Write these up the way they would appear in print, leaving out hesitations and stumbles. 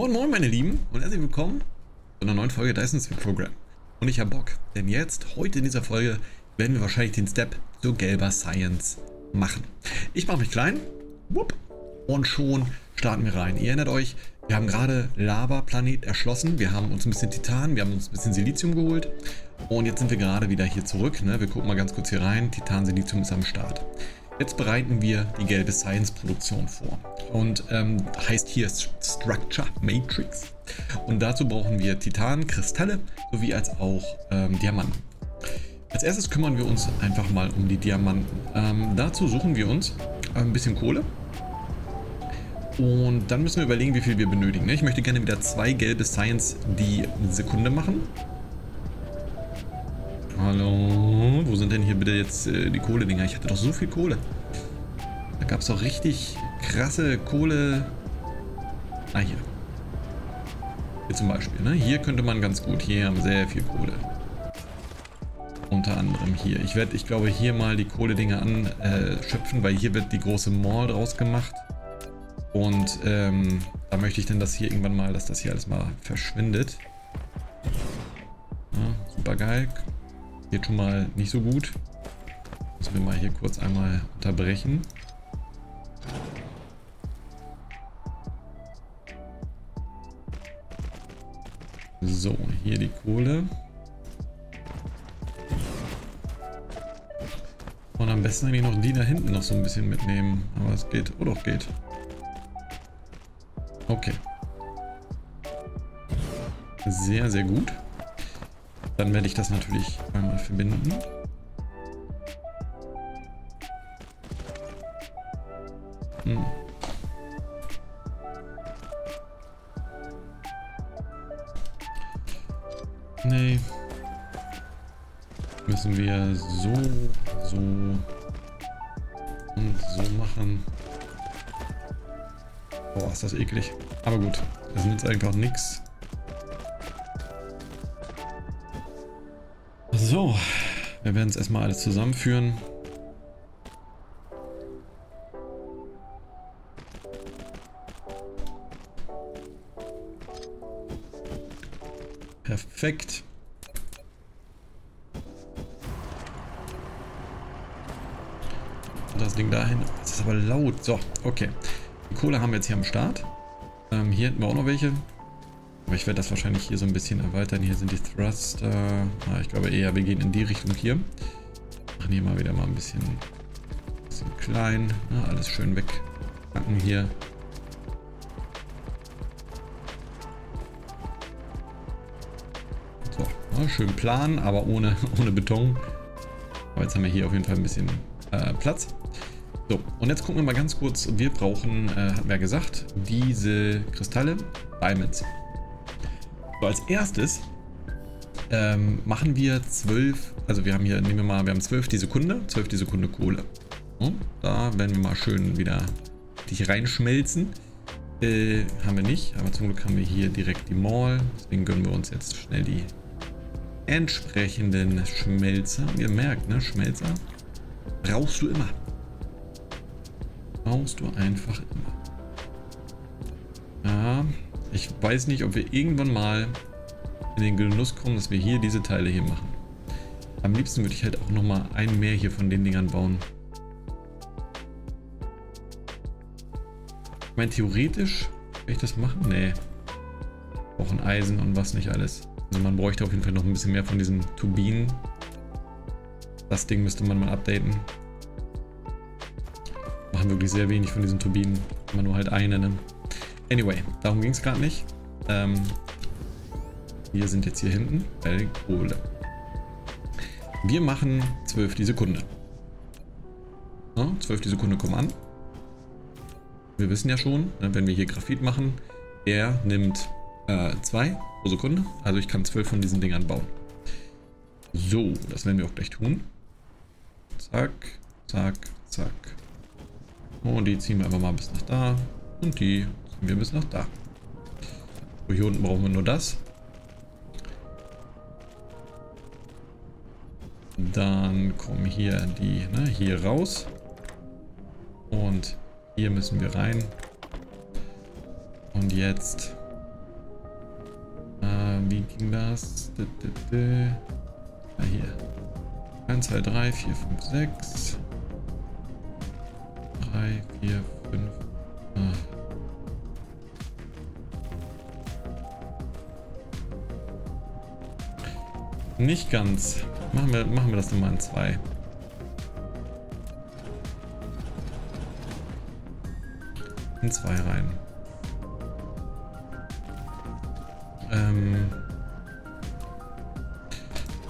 Moin moin meine Lieben und herzlich willkommen zu einer neuen Folge Dyson Sphere Program. Und ich habe Bock, denn jetzt, heute in dieser Folge, werden wir wahrscheinlich den Step zur gelber Science machen. Ich mache mich klein, whoop, und schon starten wir rein. Ihr erinnert euch, wir haben gerade Lava-Planet erschlossen, wir haben uns ein bisschen Titan, wir haben uns ein bisschen Silizium geholt und jetzt sind wir gerade wieder hier zurück. Ne? Wir gucken mal ganz kurz hier rein, Titan, Silizium ist am Start. Jetzt bereiten wir die gelbe Science-Produktion vor und heißt hier Structure Matrix. Und dazu brauchen wir Titan, Kristalle sowie als auch Diamanten. Als erstes kümmern wir uns einfach mal um die Diamanten. Dazu suchen wir uns ein bisschen Kohle und dann müssen wir überlegen, wie viel wir benötigen. Ich möchte gerne wieder 2 gelbe Science die Sekunde machen. Hallo, wo sind denn hier bitte jetzt die Kohledinger? Ich hatte doch so viel Kohle. Da gab es doch richtig krasse Kohle. Ah, hier. Hier zum Beispiel, ne? Hier könnte man ganz gut, hier haben sehr viel Kohle. Unter anderem hier. Ich werde, ich glaube, hier mal die Kohledinger anschöpfen, weil hier wird die große Mall draus gemacht. Und da möchte ich dann, dass hier irgendwann mal, dass das hier alles mal verschwindet. Ja, super geil. Geht schon mal nicht so gut. Müssen wir mal hier kurz einmal unterbrechen. So, hier die Kohle. Und am besten eigentlich noch die da hinten noch so ein bisschen mitnehmen. Aber es geht. Oh doch, geht. Okay. Sehr, sehr gut. Dann werde ich das natürlich einmal verbinden. Hm. Nee. Müssen wir so, so und so machen. Boah, ist das eklig. Aber gut, das nützt einfach nichts. So, wir werden es erstmal alles zusammenführen. Perfekt. Und das Ding dahin. Das ist aber laut. So, okay. Die Kohle haben wir jetzt hier am Start. Hier hätten wir auch noch welche. Aber ich werde das wahrscheinlich hier so ein bisschen erweitern. Hier sind die Thruster. Ich glaube eher, wir gehen in die Richtung hier. Machen hier mal wieder mal ein bisschen klein. Alles schön wegpacken hier. So, schön planen, aber ohne Beton. Aber jetzt haben wir hier auf jeden Fall ein bisschen Platz. So, und jetzt gucken wir mal ganz kurz. Wir brauchen, hatten wir ja gesagt, diese Kristalle, Diamonds. So, als erstes machen wir 12, also wir haben hier, nehmen wir mal, wir haben 12 die Sekunde Kohle. So, da werden wir mal schön wieder dich reinschmelzen. Haben wir nicht, aber zum Glück haben wir hier direkt die Mall. Deswegen gönnen wir uns jetzt schnell die entsprechenden Schmelzer. Ihr merkt, ne, Schmelzer brauchst du immer. Brauchst du einfach immer. Ja. Ich weiß nicht, ob wir irgendwann mal in den Genuss kommen, dass wir hier diese Teile hier machen. Am liebsten würde ich halt auch nochmal ein mehr hier von den Dingern bauen. Ich meine, theoretisch kann ich das machen? Nee. Auch ein Eisen und was nicht alles. Also man bräuchte auf jeden Fall noch ein bisschen mehr von diesen Turbinen. Das Ding müsste man mal updaten. Wir machen wirklich sehr wenig von diesen Turbinen. Immer nur halt eine, ne? Anyway, darum ging es gerade nicht. Wir sind jetzt hier hinten bei Kohle. Wir machen 12 die Sekunde. Ja, 12 die Sekunde kommen an. Wir wissen ja schon, wenn wir hier Graphit machen, er nimmt 2 pro Sekunde. Also ich kann 12 von diesen Dingern bauen. So, das werden wir auch gleich tun. Zack, zack, zack. Und die ziehen wir einfach mal bis nach da. Und die... Wir müssen noch da. So, hier unten brauchen wir nur das. Dann kommen hier die, ne, hier raus. Und hier müssen wir rein. Und jetzt ging das? Ah, hier. 1, 2, 3, 4, 5, 6. 3, 4, 5, 8. Nicht ganz. Machen wir das nochmal in 2. In 2 rein.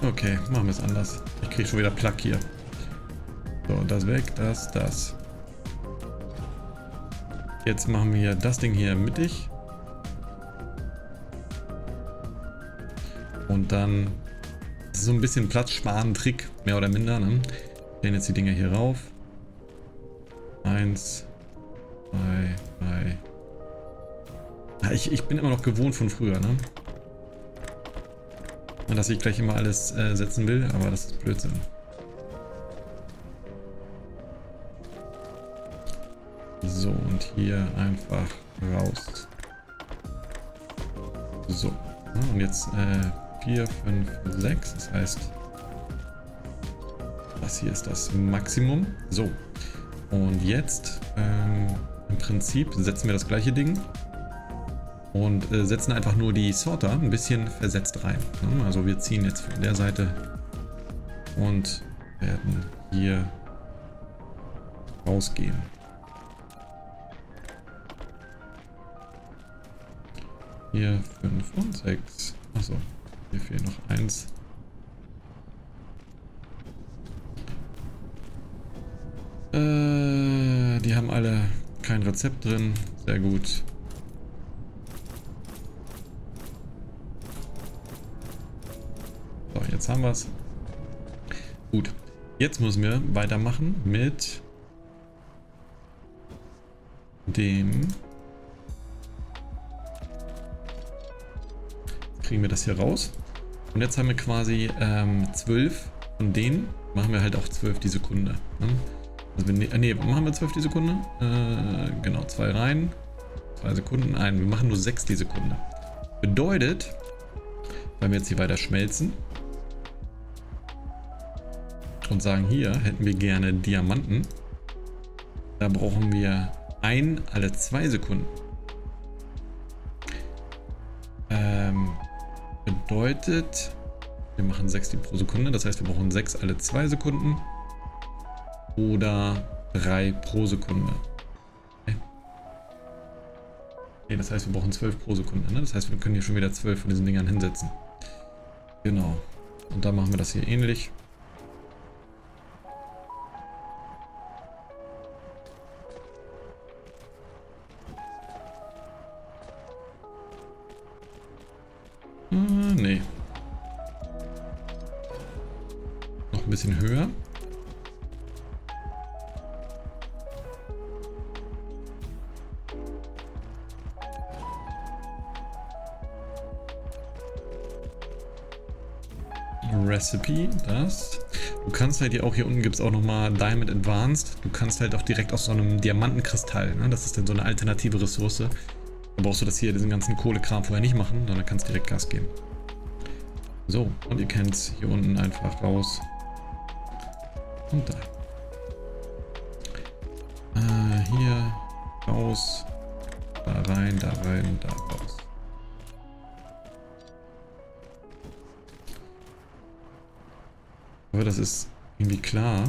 Okay, machen wir es anders. Ich kriege schon wieder Plack hier. So, das weg, das. Jetzt machen wir das Ding hier mittig. Und dann... Das ist so ein bisschen Platz-Sparen-Trick, mehr oder minder, ne? Ich lehne jetzt die Dinger hier rauf. 1, 2, 3. Ja, ich bin immer noch gewohnt von früher, ne? Dass ich gleich immer alles setzen will, aber das ist Blödsinn. So, und hier einfach raus. So, ja, und jetzt... 4, 5, 6, das heißt, das hier ist das Maximum. So, und jetzt im Prinzip setzen wir das gleiche Ding und setzen einfach nur die Sorter ein bisschen versetzt rein. Ne? Also wir ziehen jetzt von der Seite und werden hier rausgehen. Hier 5 und 6. Achso. Hier fehlt noch eins. Die haben alle kein Rezept drin. Sehr gut. So, jetzt haben wir es. Gut. Jetzt müssen wir weitermachen mit dem... Jetzt kriegen wir das hier raus. Und jetzt haben wir quasi 12 von denen. Machen wir halt auch 12 die Sekunde. Ne? Also machen wir 12 die Sekunde? Genau, 2 rein. 2 Sekunden ein. Wir machen nur 6 die Sekunde. Bedeutet, wenn wir jetzt hier weiter schmelzen und sagen, hier hätten wir gerne Diamanten. Da brauchen wir 1 alle 2 Sekunden. Bedeutet, wir machen 6 pro Sekunde, das heißt, wir brauchen 6 alle 2 Sekunden oder 3 pro Sekunde. Okay. Okay, das heißt, wir brauchen 12 pro Sekunde, ne? Das heißt, wir können hier schon wieder 12 von diesen Dingern hinsetzen. Genau. Und da machen wir das hier ähnlich. Nee. Noch ein bisschen höher. Recipe, das. Du kannst halt hier auch, hier unten gibt es auch nochmal Diamond Advanced. Du kannst halt auch direkt aus so einem Diamantenkristall, ne? Das ist dann so eine alternative Ressource. Da brauchst du das hier, diesen ganzen Kohlekram vorher nicht machen, sondern kannst direkt Gas geben. So, und ihr kennt es, hier unten einfach raus und da. Hier raus, da rein, da raus. Aber das ist irgendwie klar.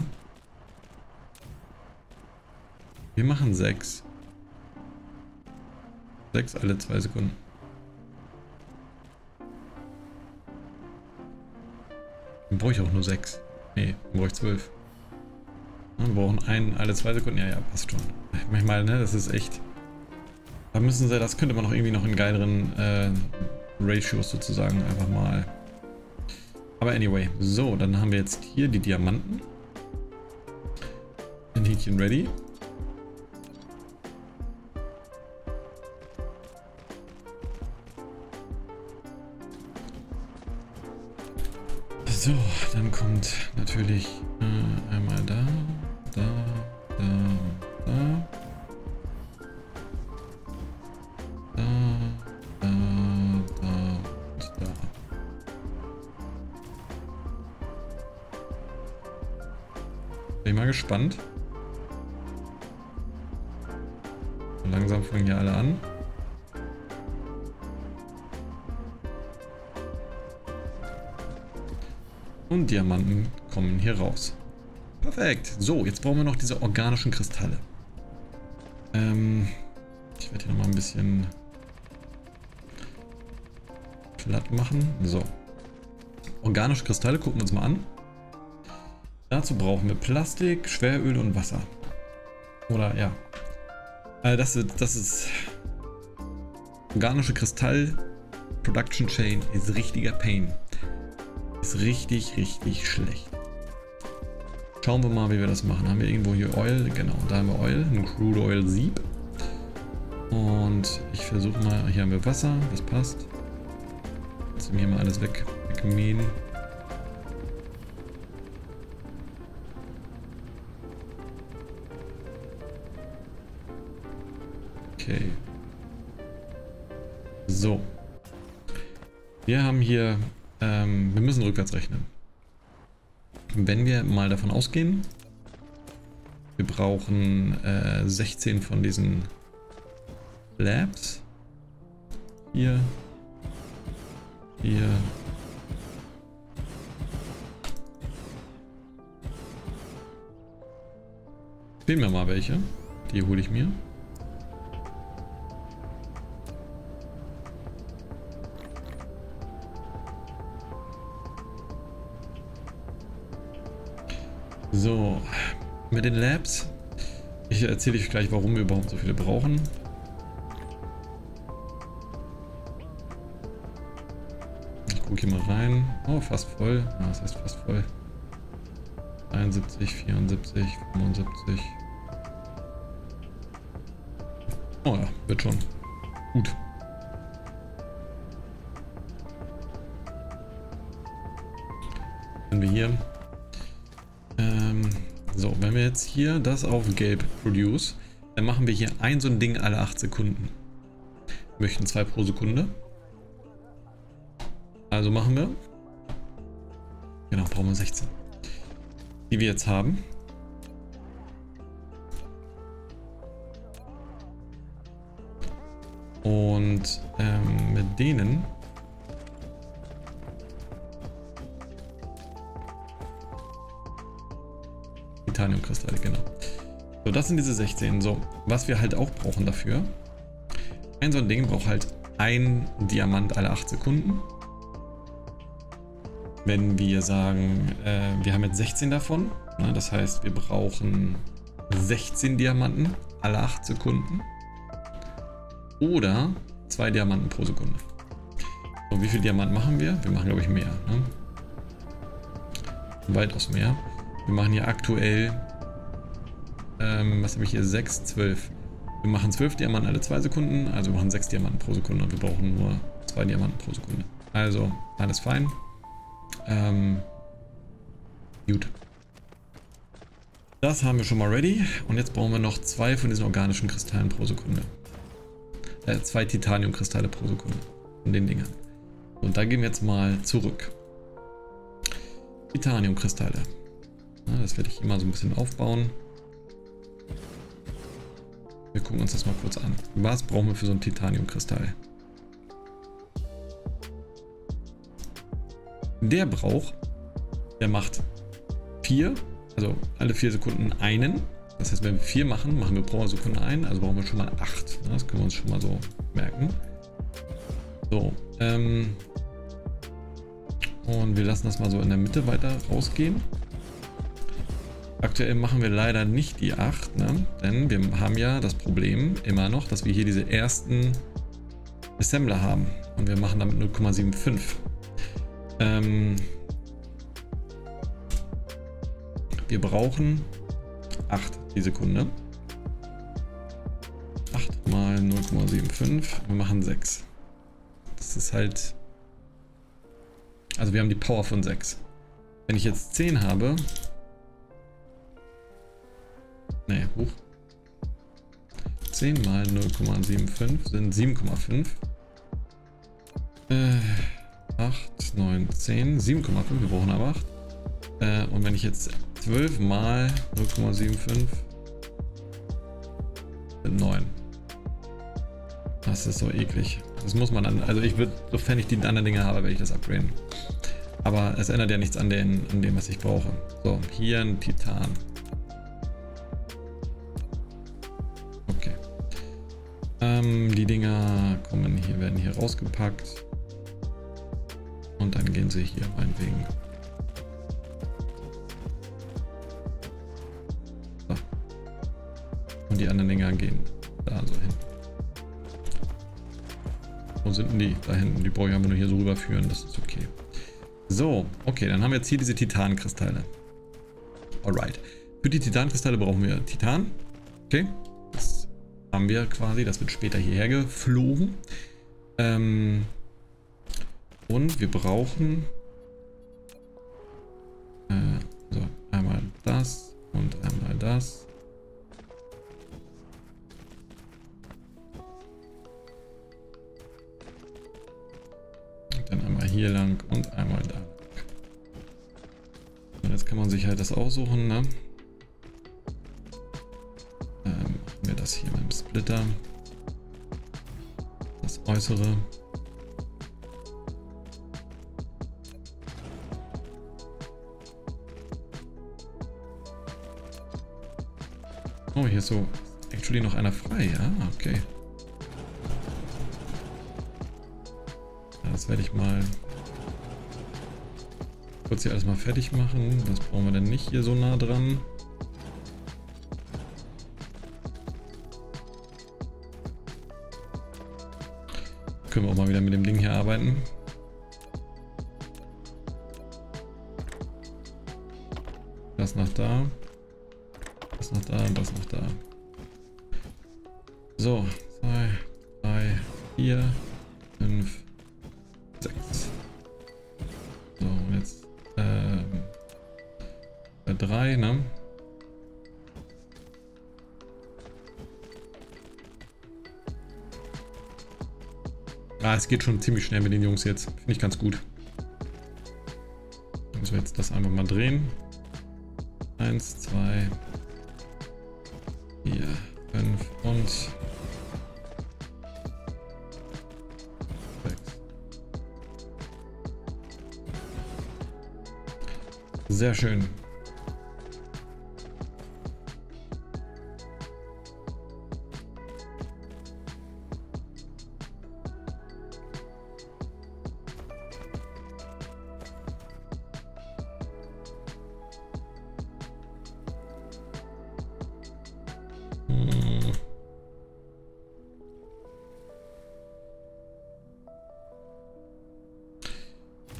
Wir machen 6. 6 alle 2 Sekunden. Dann brauche ich auch nur 6. Nee, dann brauche ich 12. Wir brauchen einen alle 2 Sekunden. Ja, passt schon. Manchmal, ne, das ist echt... Da müssen sie, das könnte man noch irgendwie noch in geileren Ratios sozusagen einfach mal... Aber anyway, so, dann haben wir jetzt hier die Diamanten. Ein Hähnchen ready. So, dann kommt natürlich einmal da. Bin mal gespannt. Langsam fangen hier alle an. Und Diamanten kommen hier raus. Perfekt. So, jetzt brauchen wir noch diese organischen Kristalle. Ich werde hier nochmal ein bisschen platt machen. So. Organische Kristalle gucken wir uns mal an. Dazu brauchen wir Plastik, Schweröl und Wasser. Oder ja. Das ist organische Kristall Production Chain ist richtiger Pain. Ist richtig, richtig schlecht. Schauen wir mal, wie wir das machen. Haben wir irgendwo hier Oil? Genau, da haben wir Oil. Ein Crude Oil Sieb. Und ich versuche mal, hier haben wir Wasser. Das passt. Jetzt hier mal alles wegmähen. Okay. So. Wir haben hier... wir müssen rückwärts rechnen. Wenn wir mal davon ausgehen, wir brauchen 16 von diesen Labs. Hier. Hier. Fehlen mir mal welche. Die hole ich mir. So, mit den Labs. Ich erzähle euch gleich, warum wir überhaupt so viele brauchen. Ich gucke hier mal rein. Oh, fast voll. Ah, das heißt fast voll. 71, 74, 75. Oh ja, wird schon. Gut. Sind wir hier. So, wenn wir jetzt hier das auf gelb produce, dann machen wir hier ein so ein Ding alle 8 Sekunden. Wir möchten 2 pro Sekunde. Also machen wir. Genau, brauchen wir 16. Die wir jetzt haben. Und mit denen... Titaniumkristalle, genau. So, das sind diese 16. So, was wir halt auch brauchen dafür. Ein so ein Ding braucht halt ein Diamant alle 8 Sekunden. Wenn wir sagen, wir haben jetzt 16 davon. Ne, das heißt, wir brauchen 16 Diamanten alle 8 Sekunden. Oder 2 Diamanten pro Sekunde. So, wie viel Diamant machen wir? Wir machen, glaube ich, mehr. Ne? Weitaus mehr. Wir machen hier aktuell, was habe ich hier, 6, 12. Wir machen 12 Diamanten alle 2 Sekunden, also wir machen 6 Diamanten pro Sekunde und wir brauchen nur 2 Diamanten pro Sekunde. Also, alles fein. Gut. Das haben wir schon mal ready und jetzt brauchen wir noch 2 von diesen organischen Kristallen pro Sekunde. 2 Titaniumkristalle pro Sekunde von den Dingern. Und da gehen wir jetzt mal zurück. Titaniumkristalle. Das werde ich immer so ein bisschen aufbauen. Wir gucken uns das mal kurz an. Was brauchen wir für so einen Titaniumkristall? Der macht 4, also alle 4 Sekunden einen. Das heißt, wenn wir 4 machen, machen wir pro Sekunde einen, also brauchen wir schon mal 8. Das können wir uns schon mal so merken. So, und wir lassen das mal so in der Mitte weiter rausgehen. Aktuell machen wir leider nicht die 8, ne? Denn wir haben ja das Problem immer noch, dass wir hier diese ersten Assembler haben und wir machen damit 0,75. Wir brauchen 8 die Sekunde. 8 mal 0,75, wir machen 6. Das ist halt... Also wir haben die Power von 6. Wenn ich jetzt 10 habe... Ne, hoch. 10 mal 0,75 sind 7,5. 8, 9, 10. 7,5, wir brauchen aber 8. Und wenn ich jetzt 12 mal 0,75 sind 9. Das ist so eklig. Das muss man dann, also ich würde, sofern ich die anderen Dinge habe, werde ich das upgraden. Aber es ändert ja nichts an, an dem, was ich brauche. So, hier ein Titan. Okay. Die Dinger kommen hier, werden hier rausgepackt. Und dann gehen sie hier meinetwegen. So. Und die anderen Dinger gehen da so hin. Wo sind denn die? Da hinten. Die brauche ich aber nur hier so rüberführen, das ist okay. So, okay, dann haben wir jetzt hier diese Titankristalle. Alright. Für die Titankristalle brauchen wir Titan. Okay. Das haben wir quasi. Das wird später hierher geflogen. Und wir brauchen... so, einmal das und einmal das. Dann einmal hier lang und einmal da. Und jetzt kann man sich halt das aussuchen, ne? Machen wir das hier beim Splitter. Das Äußere. Oh, hier ist so actually noch einer frei. Ja, okay. Das werde ich mal kurz hier alles mal fertig machen. Das brauchen wir dann nicht hier so nah dran. Können wir auch mal wieder mit dem Ding hier arbeiten. Das nach da. Das nach da und das nach da. So, 2, 3, 4, 5. 6. So, und jetzt 3, ne? Ah, es geht schon ziemlich schnell mit den Jungs jetzt. Finde ich ganz gut. Müssen wir jetzt das einfach mal drehen. 1, 2, 4, 5 und... Sehr schön.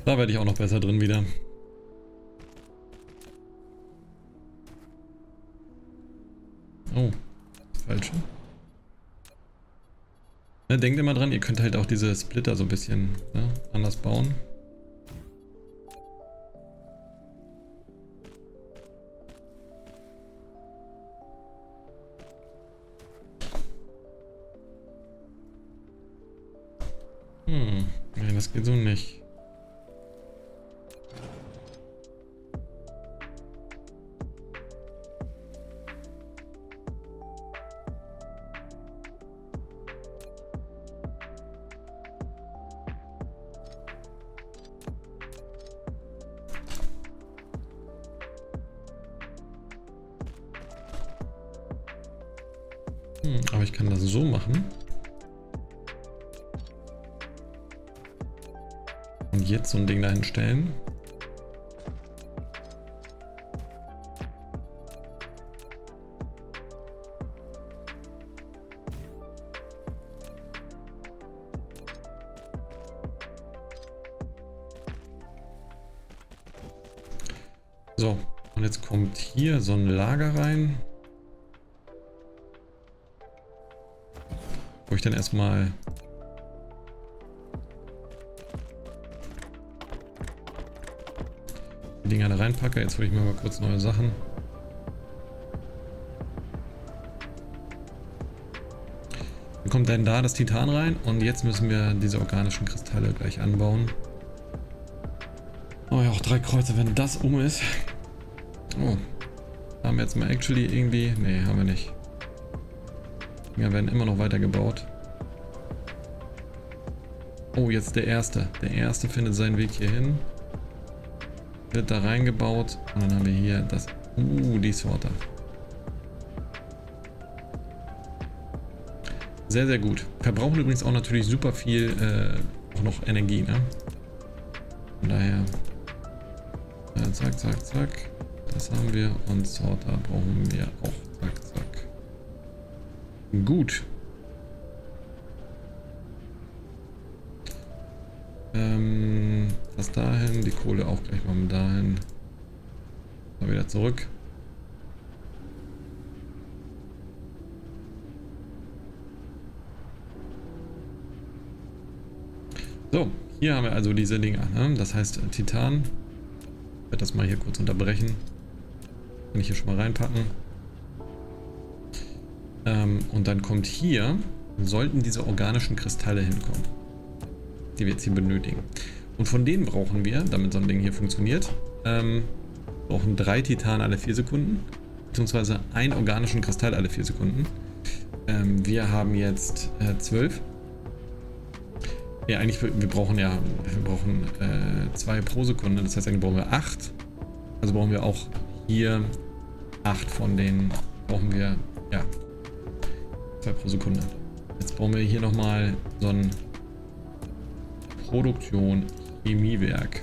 Da werde ich auch noch besser drin wieder. Denkt immer dran, ihr könnt halt auch diese Splitter so ein bisschen, ne, anders bauen. Nein, das geht so nicht. Aber ich kann das so machen. Und jetzt so ein Ding dahin stellen. So, und jetzt kommt hier so ein Lager rein. Wo ich dann erstmal die Dinger da reinpacke. Jetzt hole ich mir mal kurz neue Sachen. Dann kommt dann da das Titan rein und jetzt müssen wir diese organischen Kristalle gleich anbauen. Oh ja, auch 3 Kreuze, wenn das um ist. Oh. Haben wir jetzt mal actually irgendwie... Ne, haben wir nicht. Die Dinger werden immer noch weiter gebaut. Oh, jetzt der erste. Der erste findet seinen Weg hier hin. Wird da reingebaut. Und dann haben wir hier das... die Sorter. Sehr, sehr gut. Verbrauchen übrigens auch natürlich super viel auch noch Energie, ne? Von daher... Ja, zack, zack, zack. Das haben wir. Und Sorter brauchen wir auch. Zack, zack. Gut. Das dahin, die Kohle auch gleich mal dahin. Mal wieder zurück. So, hier haben wir also diese Dinger, ne? Das heißt Titan. Ich werde das mal hier kurz unterbrechen. Kann ich hier schon mal reinpacken. Und dann kommt hier, sollten diese organischen Kristalle hinkommen, die wir jetzt hier benötigen. Und von denen brauchen wir, damit so ein Ding hier funktioniert, brauchen 3 Titan alle 4 Sekunden, beziehungsweise einen organischen Kristall alle 4 Sekunden. Wir haben jetzt 12. Ja, eigentlich, wir brauchen 2 pro Sekunde, das heißt, eigentlich brauchen wir 8. Also brauchen wir auch hier 8 von denen, brauchen wir, ja, 2 pro Sekunde. Jetzt brauchen wir hier nochmal so ein Produktion, Chemiewerk.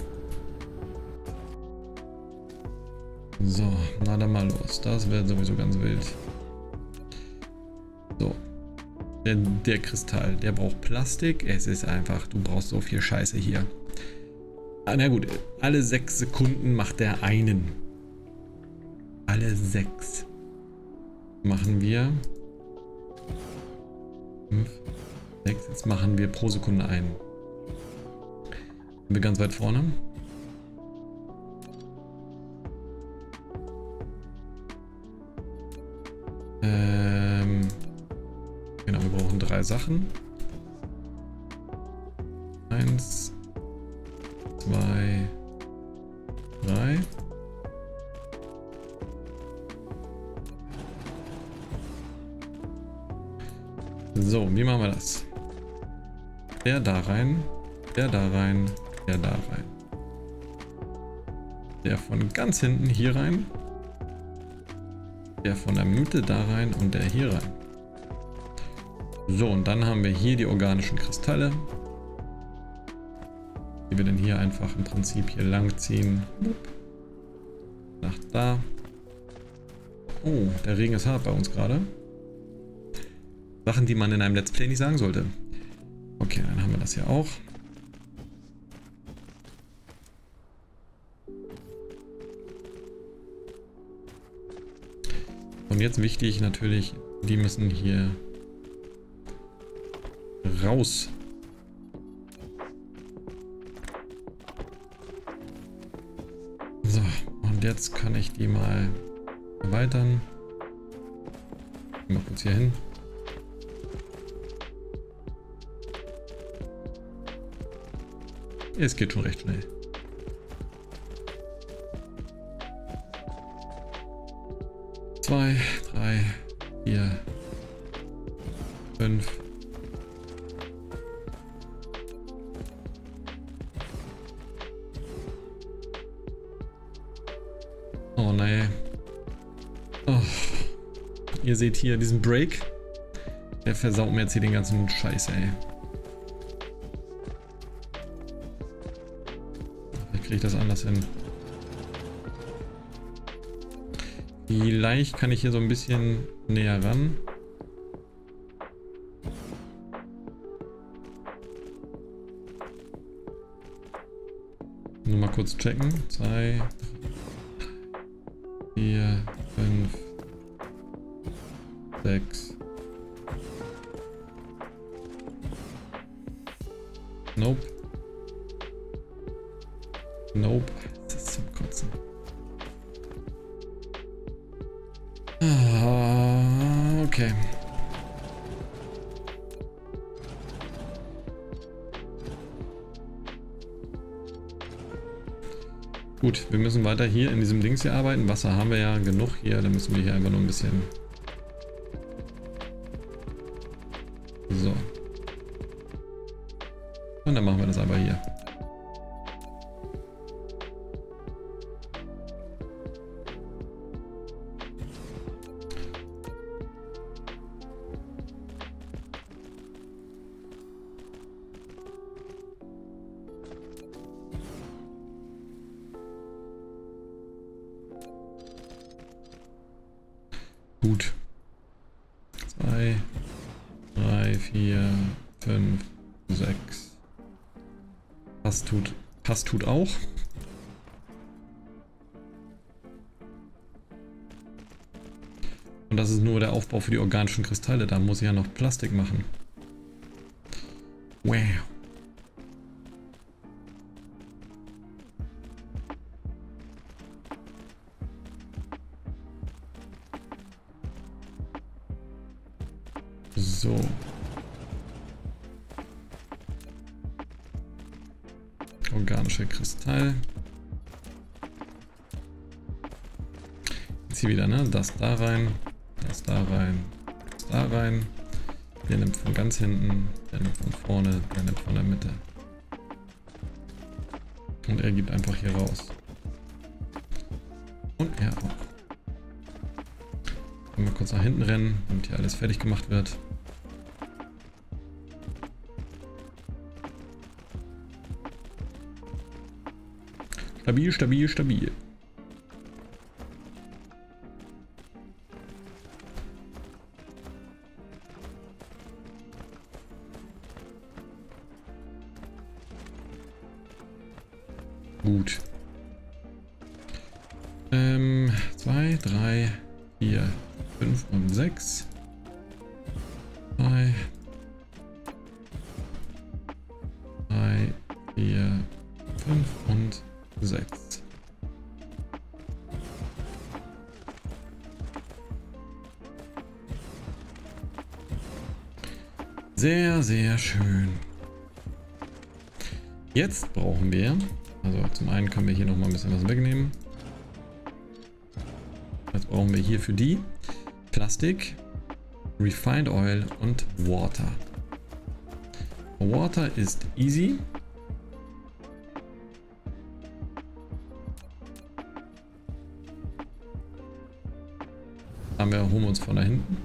So, na dann mal los. Das wird sowieso ganz wild. So. Der Kristall, der braucht Plastik. Es ist einfach, du brauchst so viel Scheiße hier. Ah, na gut, alle 6 Sekunden macht der einen. Alle 6. Machen wir 5, 6. Jetzt machen wir pro Sekunde einen. Sind wir ganz weit vorne. Genau, wir brauchen 3 Sachen. 1, 2, 3. So, wie machen wir das? Der da rein, der da rein, der da rein. Der von ganz hinten hier rein. Der von der Mitte da rein und der hier rein. So, und dann haben wir hier die organischen Kristalle, die wir dann hier einfach im Prinzip hier lang ziehen. Nach da. Oh, der Regen ist hart bei uns gerade. Sachen, die man in einem Let's Play nicht sagen sollte. Okay, dann haben wir das hier auch. Und jetzt wichtig natürlich, die müssen hier raus. So, und jetzt kann ich die mal erweitern. Mal kurz hier hin. Es geht schon recht schnell. Zwei, 3, 4, 5. Oh nee. Oh. Ihr seht hier diesen Break. Der versaut mir jetzt hier den ganzen Scheiß, ey. Vielleicht kriege ich das anders hin. Vielleicht kann ich hier so ein bisschen näher ran. Nur mal kurz checken. 2, 4, 5, 6. Nope. Nope. Das ist zum Kotzen. Okay. Gut, wir müssen weiter hier in diesem Dings hier arbeiten. Wasser haben wir ja genug hier. Dann müssen wir hier einfach nur ein bisschen... So. Und dann machen wir das aber hier. Gut. 2, 3, 4, 5, 6. Passt tut auch. Und das ist nur der Aufbau für die organischen Kristalle. Da muss ich ja noch Plastik machen. Wow. So. Organischer Kristall. Jetzt hier wieder, ne? Das da rein. Das da rein. Das da rein. Der nimmt von ganz hinten. Der nimmt von vorne. Der nimmt von der Mitte. Und er gibt einfach hier raus. Und er auch. Können wir kurz nach hinten rennen, damit hier alles fertig gemacht wird. Stabil, stabil, stabil. Gut. 2, 3, 4, 5 und 6. 2, 3, 4, 5 und 6. Sehr, sehr schön. Jetzt brauchen wir, also zum einen können wir hier nochmal ein bisschen was wegnehmen. Jetzt brauchen wir hier für die Plastik, Refined Oil und Water. Water ist easy. Wir holen uns von da hinten.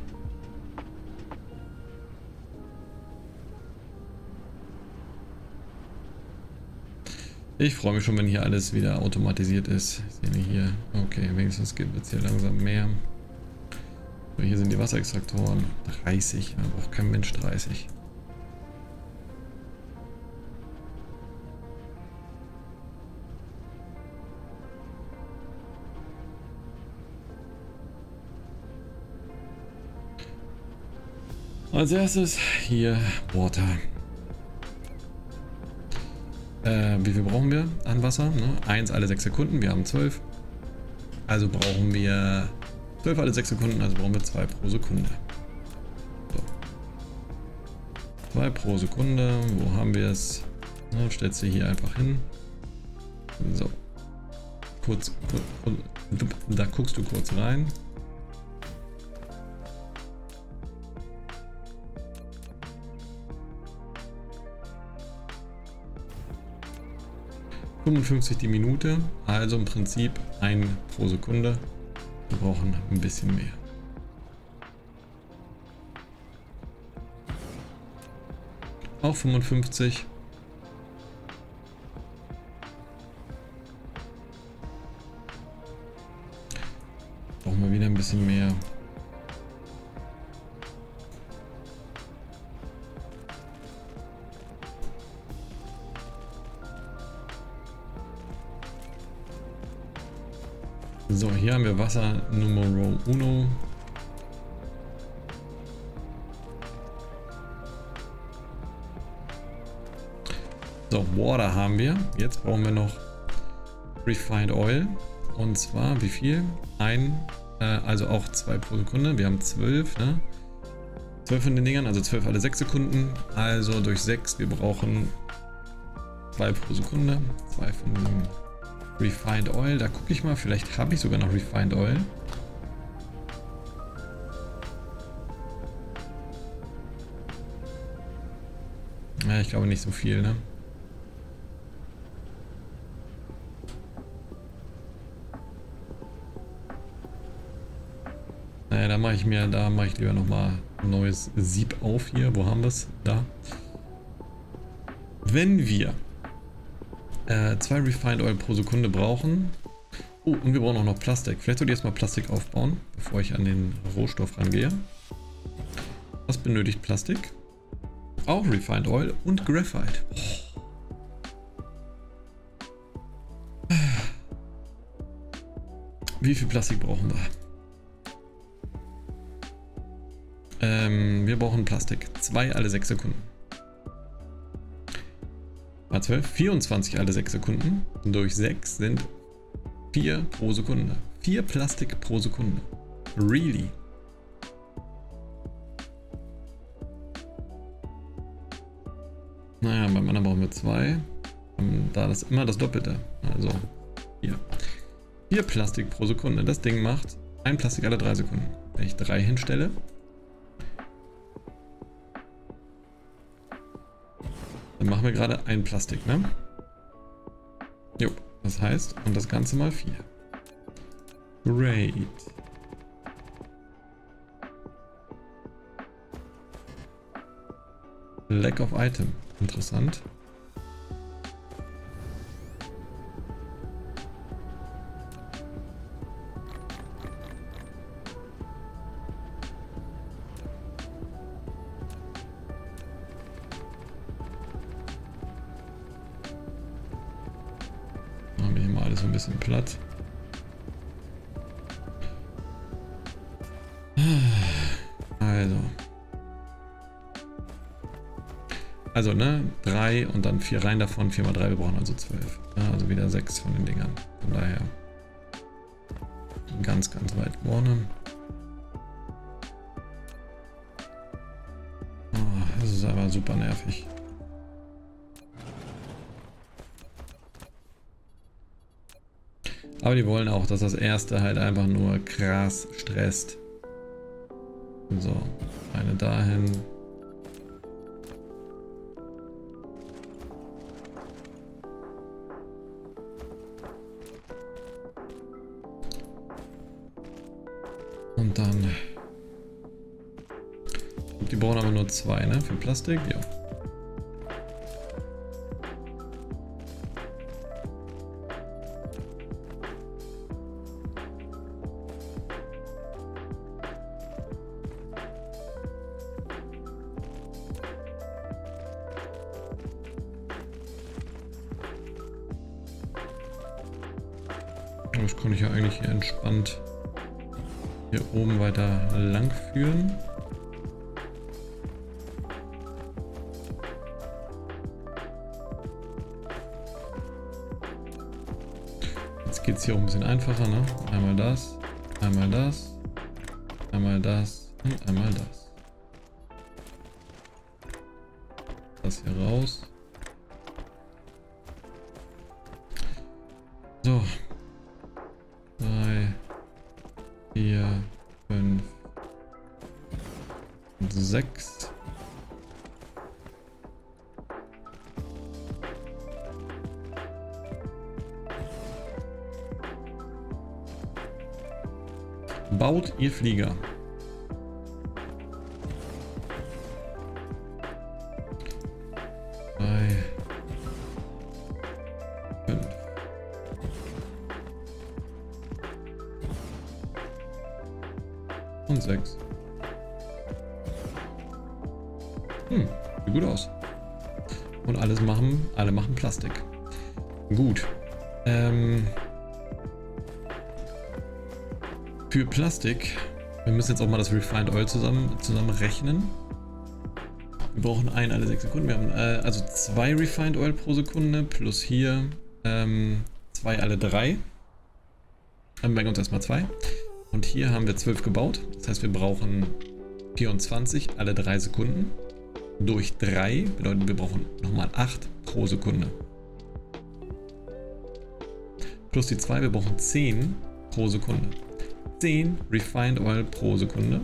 Ich freue mich schon, wenn hier alles wieder automatisiert ist. Ich sehe hier, okay, wenigstens gibt es hier langsam mehr. So, hier sind die Wasserextraktoren. 30, da braucht kein Mensch 30. Als erstes hier Water. Wie viel brauchen wir an Wasser? Ne? 1 alle 6 Sekunden, wir haben 12. Also brauchen wir 12 alle 6 Sekunden, also brauchen wir 2 pro Sekunde. So. 2 pro Sekunde, wo haben wir es? Ne, stellst du hier einfach hin. So. Da guckst du kurz rein. die Minute, also im Prinzip 1 pro Sekunde. Wir brauchen ein bisschen mehr. Auch 55. Brauchen wir wieder ein bisschen mehr. So, hier haben wir Wasser Numero 1. So, Water haben wir. Jetzt brauchen wir noch Refined Oil. Und zwar, wie viel? Also auch 2 pro Sekunde. Wir haben 12, ne? 12 von den Dingern, also 12 alle 6 Sekunden. Also durch 6, wir brauchen 2 pro Sekunde. 2 von den Refined Oil, da gucke ich mal, vielleicht habe ich sogar noch Refined Oil. Ja, ich glaube nicht so viel, ne? Naja, da mache ich lieber nochmal ein neues Sieb auf hier. Wo haben wir es? Da. Wenn wir 2 Refined Oil pro Sekunde brauchen. Oh, und wir brauchen auch noch Plastik. Vielleicht sollte ich erstmal Plastik aufbauen, bevor ich an den Rohstoff rangehe. Was benötigt Plastik? Auch Refined Oil und Graphite. Oh. Wie viel Plastik brauchen wir? Wir brauchen Plastik. 2 alle 6 Sekunden. 12, 24 alle 6 Sekunden durch 6 sind 4 pro Sekunde. 4 Plastik pro Sekunde. Really? Naja, beim anderen brauchen wir 2. Da ist immer das Doppelte. Also 4. 4 Plastik pro Sekunde. Das Ding macht 1 Plastik alle 3 Sekunden. Wenn ich 3 hinstelle. Machen wir gerade ein Plastik, ne? Jo, das heißt, und das Ganze mal 4. Great. Lack of Item. Interessant. Platt. Also ne, 3 und dann 4 rein davon, 4 mal 3, wir brauchen also 12. Also wieder 6 von den Dingern. Von daher ganz, ganz weit vorne. Oh, das ist aber super nervig. Aber die wollen auch, dass das erste halt einfach nur krass stresst. So, eine dahin. Und dann... Die brauchen aber nur 2, ne? Für Plastik, ja. Jetzt geht es hier auch ein bisschen einfacher, ne? Einmal das, einmal das, einmal das und einmal das. Das hier raus. So. 3, 4, 5 und 6. Baut ihr Flieger. Für Plastik, wir müssen jetzt auch mal das Refined Oil zusammenrechnen. Wir brauchen 1 alle 6 Sekunden. Wir haben also 2 Refined Oil pro Sekunde plus hier 2 alle 3. Dann merken wir uns erstmal 2. Und hier haben wir 12 gebaut. Das heißt, wir brauchen 24 alle 3 Sekunden. Durch 3 bedeutet, wir brauchen nochmal 8 pro Sekunde. plus die 2, wir brauchen 10 pro Sekunde. 10 Refined Oil pro Sekunde.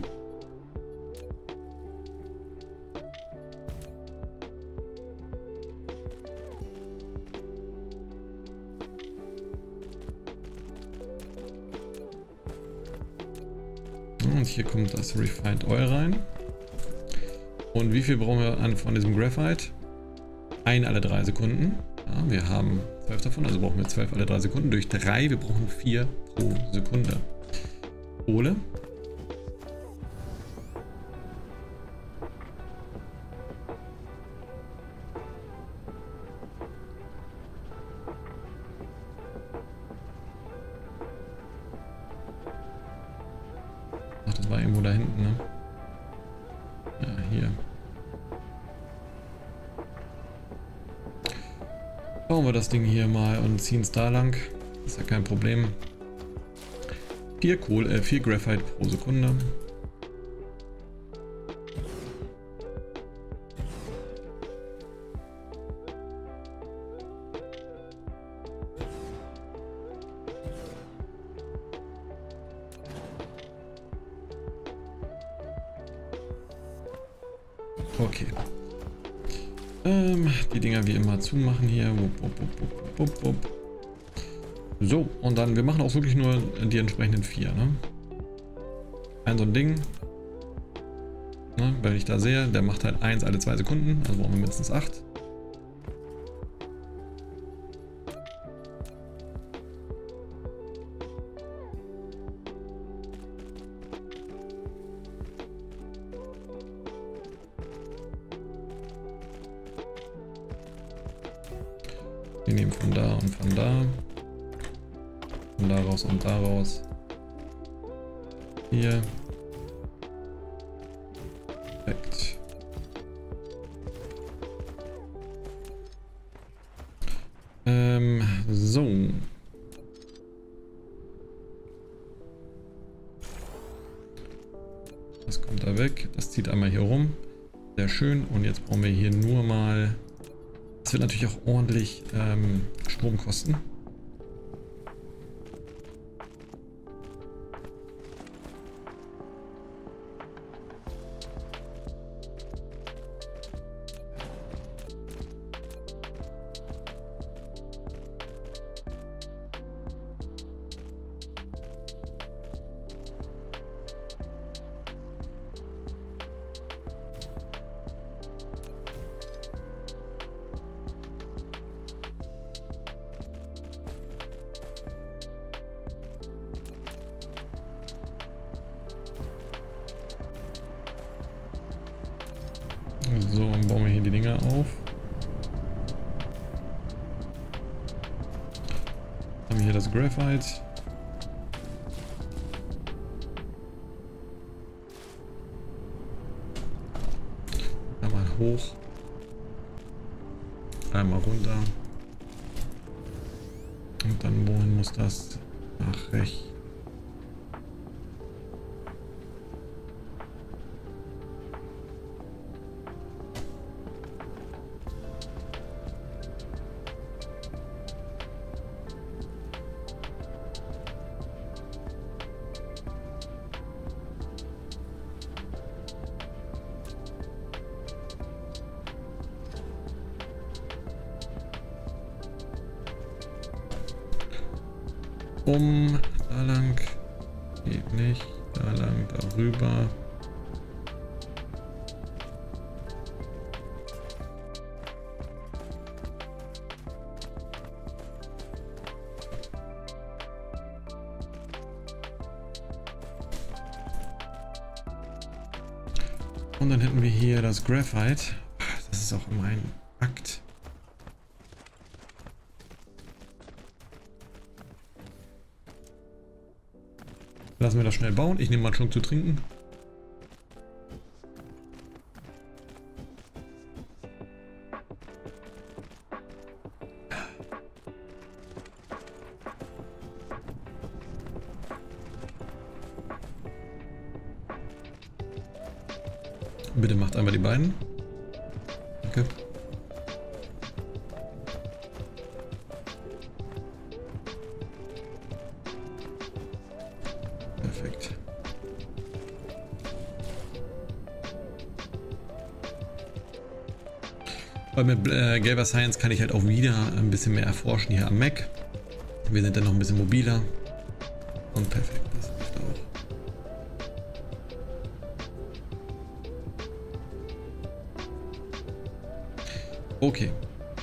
Und hier kommt das Refined Oil rein. Und wie viel brauchen wir von diesem Graphite? 1 alle 3 Sekunden. Ja, wir haben 12 davon, also brauchen wir 12 alle 3 Sekunden. Durch 3, wir brauchen 4 pro Sekunde. Kohle. Ach, das war irgendwo da hinten, ne? Ja, hier. Bauen wir das Ding hier mal und ziehen es da lang. Ist ja kein Problem. 4 Kohle, 4 Graphite pro Sekunde. Okay. Die Dinger wie immer zumachen hier. Wupp, wupp, wupp, wupp, wupp. So, und dann, wir machen auch wirklich nur die entsprechenden 4, ne? Ein so ein Ding, ne, wenn ich da sehe, der macht halt 1 alle 2 Sekunden, also brauchen wir mindestens 8. Wir nehmen von da und von da. Daraus und daraus. Hier. Perfekt. So. Das kommt da weg. Das zieht einmal hier rum. Sehr schön. Und jetzt brauchen wir hier nur mal... Das wird natürlich auch ordentlich Strom kosten. So, dann bauen wir hier die Dinger auf. Haben wir hier das Graphite. Einmal hoch. Einmal runter. Und dann wohin muss das? Nach rechts. Da lang, geht nicht, da lang, darüber. Und dann hätten wir hier das Graphite. Das ist auch immer ein Akt. Lassen wir das schnell bauen. Ich nehme mal schon zu trinken. Bitte macht einmal die beiden. Danke. Aber mit Gelber Science kann ich halt auch wieder ein bisschen mehr erforschen hier am Mac. Wir sind dann noch ein bisschen mobiler. Und perfekt, das ist laut. Okay.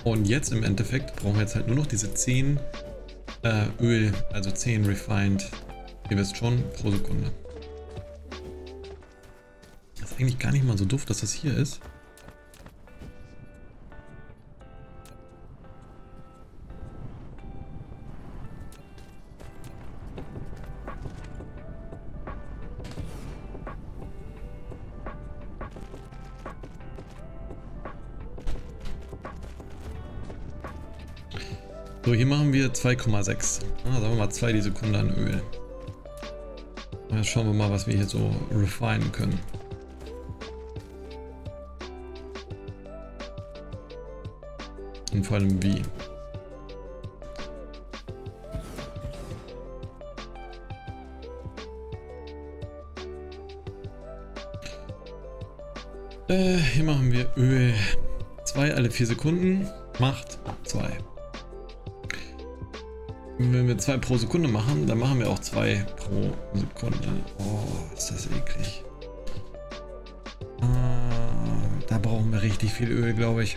Und jetzt im Endeffekt brauchen wir jetzt halt nur noch diese 10 Öl, also 10 Refined, ihr wisst schon, pro Sekunde. Das ist eigentlich gar nicht mal so doof, dass das hier ist. So, hier machen wir 2,6. Sagen wir mal 2 die Sekunde an Öl. Und jetzt schauen wir mal, was wir hier so refinen können. Und vor allem wie. Hier machen wir Öl 2 alle 4 Sekunden. Macht 2. Wenn wir 2 pro Sekunde machen, dann machen wir auch 2 pro Sekunde. Oh, ist das eklig. Ah, da brauchen wir richtig viel Öl, glaube ich.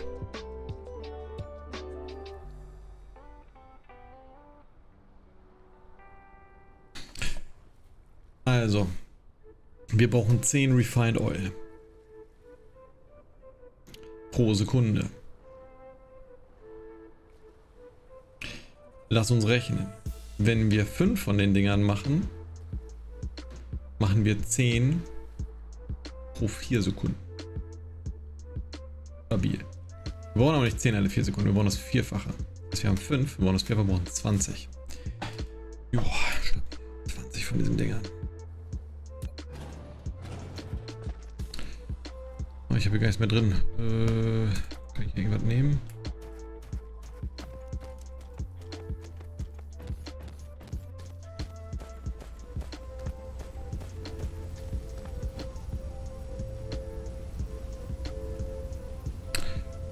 Also, wir brauchen 10 Refined Oil pro Sekunde. Lass uns rechnen. Wenn wir 5 von den Dingern machen, machen wir 10 pro 4 Sekunden. Stabil. Wir brauchen auch nicht 10 alle 4 Sekunden, wir brauchen das Vierfache. Also wir haben 5, wir brauchen das Vierfache, wir brauchen 20. Joa, 20 von diesen Dingern. Oh, ich habe hier gar nichts mehr drin. Kann ich irgendwas nehmen?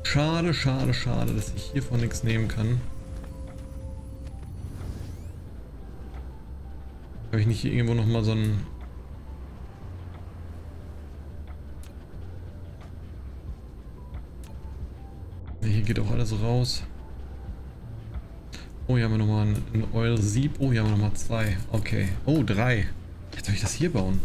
Schade, schade, schade, dass ich hiervon nichts nehmen kann. Habe ich nicht hier irgendwo nochmal so einen... Ne, hier geht auch alles raus. Oh, hier haben wir nochmal ein Oil-Sieb. Oh, hier haben wir nochmal 2. Okay. Oh, 3. Jetzt soll ich das hier bauen.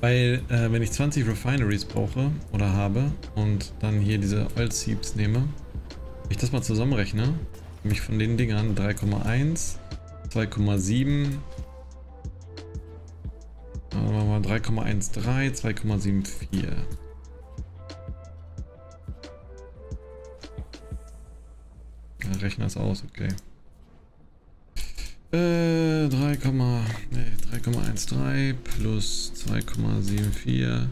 Weil, wenn ich 20 Refineries brauche oder habe und dann hier diese Oil Seeps nehme, wenn ich das mal zusammenrechne, nämlich von den Dingern 3,1, 2,7, mal 3,13, 2,74. Ja, rechne das aus, okay. 3,13 plus 2,74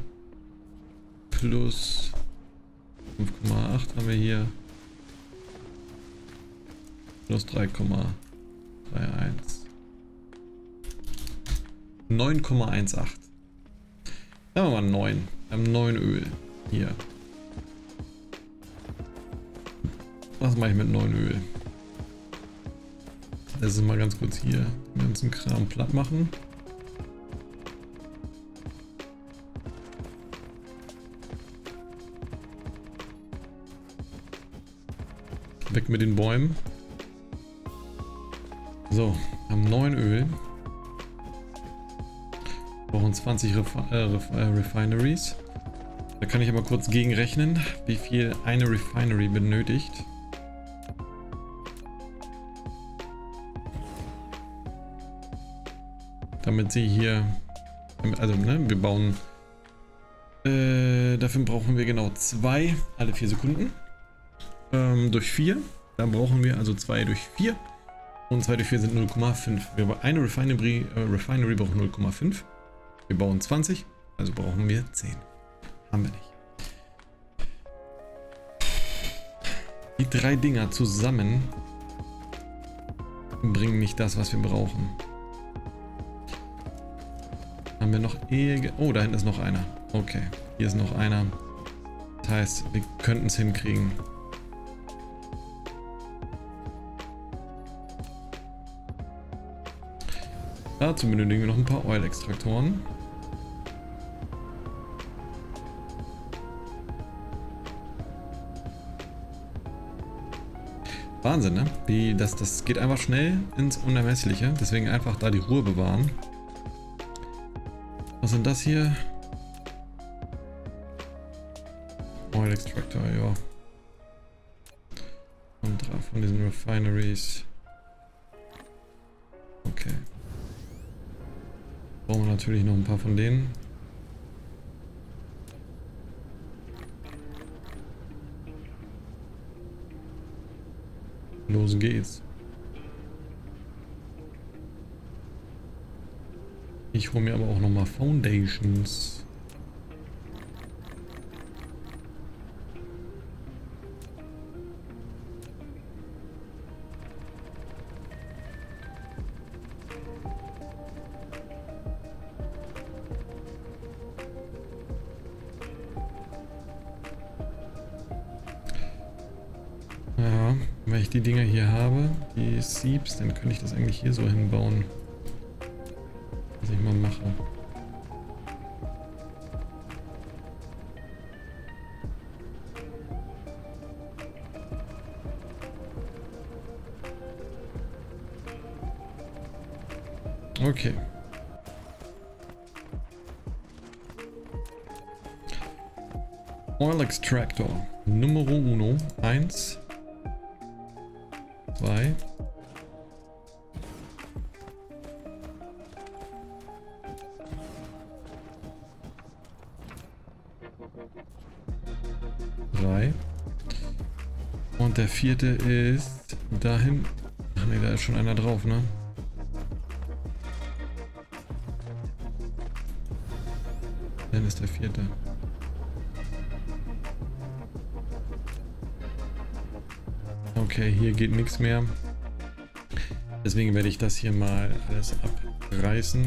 plus 5,8 haben wir hier plus 3,31 9,18. Sagen wir mal 9. Wir haben 9 Öl hier. Was mache ich mit 9 Öl? Lass uns mal ganz kurz hier den ganzen Kram platt machen. Weg mit den Bäumen. So, haben 9 Öl. Brauchen 20 Refineries. Da kann ich aber kurz gegenrechnen, wie viel eine Refinery benötigt. Damit sie hier, also ne, wir bauen, dafür brauchen wir genau 2 alle 4 Sekunden durch 4. Dann brauchen wir also 2 durch 4 und 2 durch 4 sind 0,5. Wir haben eine Refinery brauchen 0,5. Wir bauen 20, also brauchen wir 10. Haben wir nicht. Die drei Dinger zusammen bringen nicht das, was wir brauchen. Haben wir noch oh, da hinten ist noch einer. Okay, hier ist noch einer. Das heißt, wir könnten es hinkriegen. Dazu benötigen wir noch ein paar Oil-Extraktoren. Wahnsinn, ne? Wie das geht einfach schnell ins Unermessliche. Deswegen einfach da die Ruhe bewahren. Was sind das hier? Oil Extractor, ja. Und 3 von diesen Refineries. Okay. Brauchen wir natürlich noch ein paar von denen. Los geht's. Ich hole mir aber auch nochmal Foundations. Die Dinger hier habe, die Siebs, dann könnte ich das eigentlich hier so hinbauen, was ich mal mache. Okay. Oil Extractor Numero Uno 1. 2. Und der vierte ist dahin. Ach ne, da ist schon einer drauf, ne? Dann ist der vierte. Okay, hier geht nichts mehr. Deswegen werde ich das hier mal alles abreißen.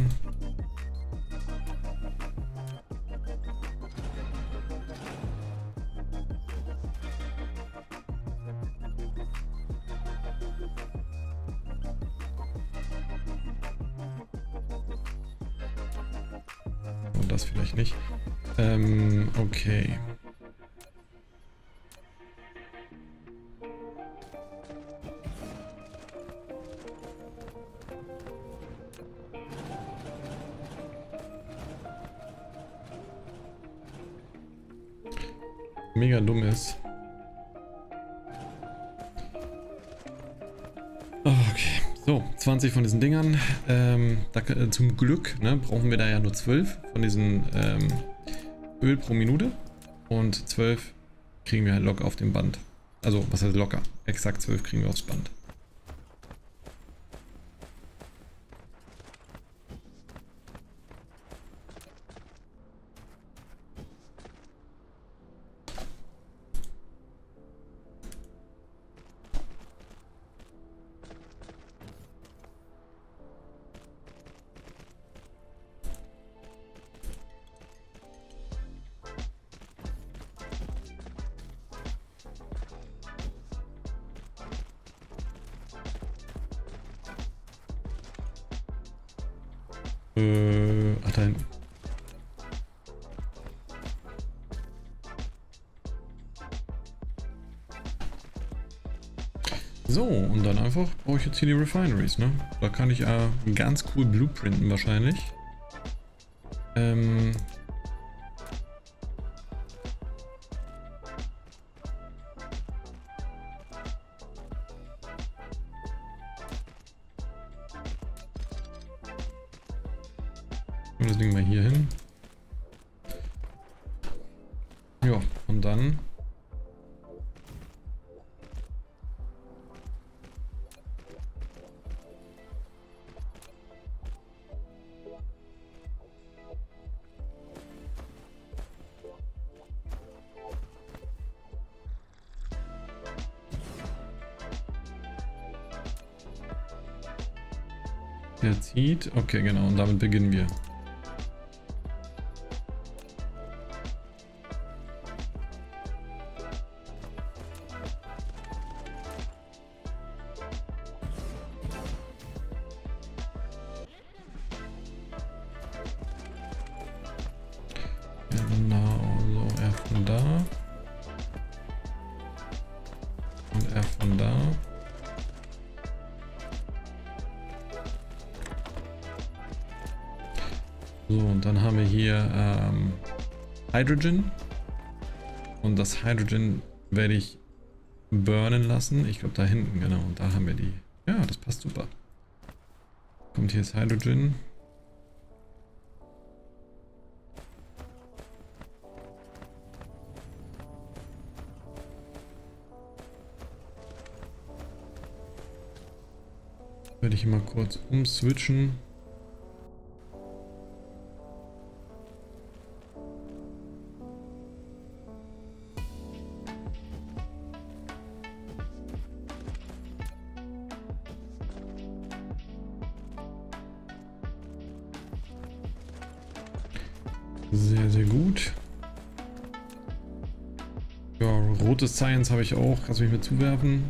Und das vielleicht nicht. Okay. Mega dumm ist. Okay, so 20 von diesen Dingern. Zum Glück, ne, brauchen wir da ja nur 12 von diesen Öl pro Minute. Und 12 kriegen wir halt locker auf dem Band. Also, was heißt locker? Exakt 12 kriegen wir aufs Band. Ach, da hinten. So, und dann einfach brauche ich jetzt hier die Refineries, ne? Da kann ich ganz cool blueprinten wahrscheinlich. Das Ding mal hier hin. Ja, und dann Der zieht. Okay, genau. Und damit beginnen wir. Hydrogen, und das Hydrogen werde ich burnen lassen. Ich glaube da hinten, genau, und da haben wir die. Ja, das passt super. Kommt hier das Hydrogen. Werde ich immer kurz umswitchen. Science habe ich auch, kannst du mich mit zuwerfen.